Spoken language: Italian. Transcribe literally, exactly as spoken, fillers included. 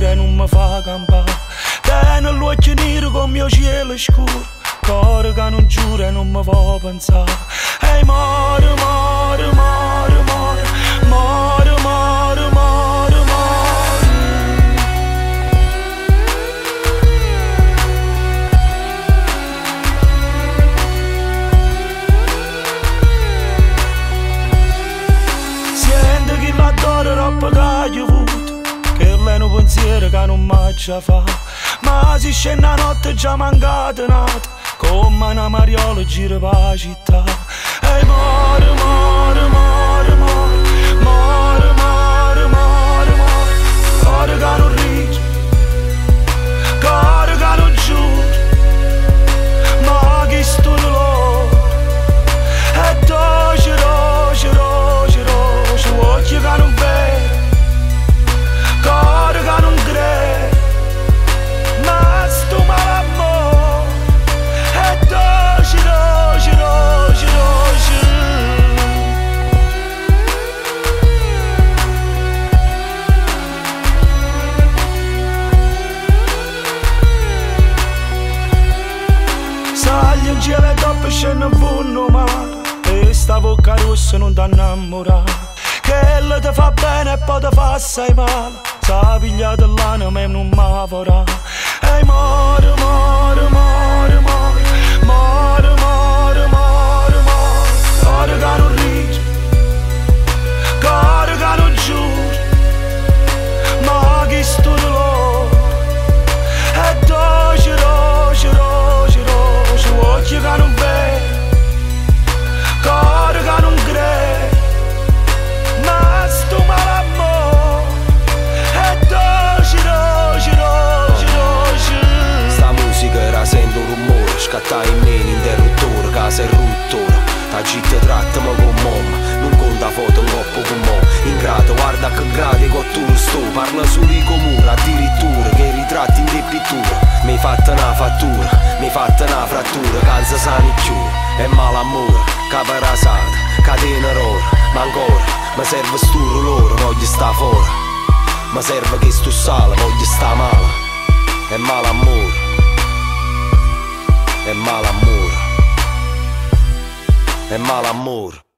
gira non mi fa campare. Tieni l'occhio nero come mio cielo scuro, cuore che non giura e non mi fa pensare. Ehi, more, more, more, more, more, more, more, more. Sento che la donna troppo caglia vuota, che lei non pensiero che non mi c'ha fa. Ma si scende la notte già mancata nata, come una mariola gira per la città. Ehi, more, more, more, more, more, more, more, more. Cuore che non ride, cuore che non giura, ma chi sto dolore è dolce, dolce, dolce, dolce. Occhi che non vede, cuore che non crede. Tu malammore è dolce, dolce, dolce, dolce. Saglio in giro e dopo scendo in fondo mare, e sta bocca rossa non ti innamorare, che lei ti fa bene e poi ti fa assai male, sa pigliata l'anima e non mi vorrà. Ehi, more, more, more, more, more, more, more, more. Cuore che non ride, cuore che non giura, ma chi sto dolore è dolce, dolce, dolce, dolce. Occhi che non vede, cuore che non crede, ma sto malammore è dolce, dolce, dolce. Era sento un rumore, scatta in me l'interruttore, casa è ruttore, la città tratta ma con mamma, non conta foto, un coppo con mo, ingrato, guarda che grado cottura sto, parla solo i comuni, addirittura che ritratti in pittura, mi hai fatta una fattura, mi hai fatta una frattura, calza sani più, è malammore, capa rasata, catena rora, ma ancora, mi serve sto loro, voglio sta fora, mi serve che sto sale, voglio sta male, è malammore. È malammore, è malammore.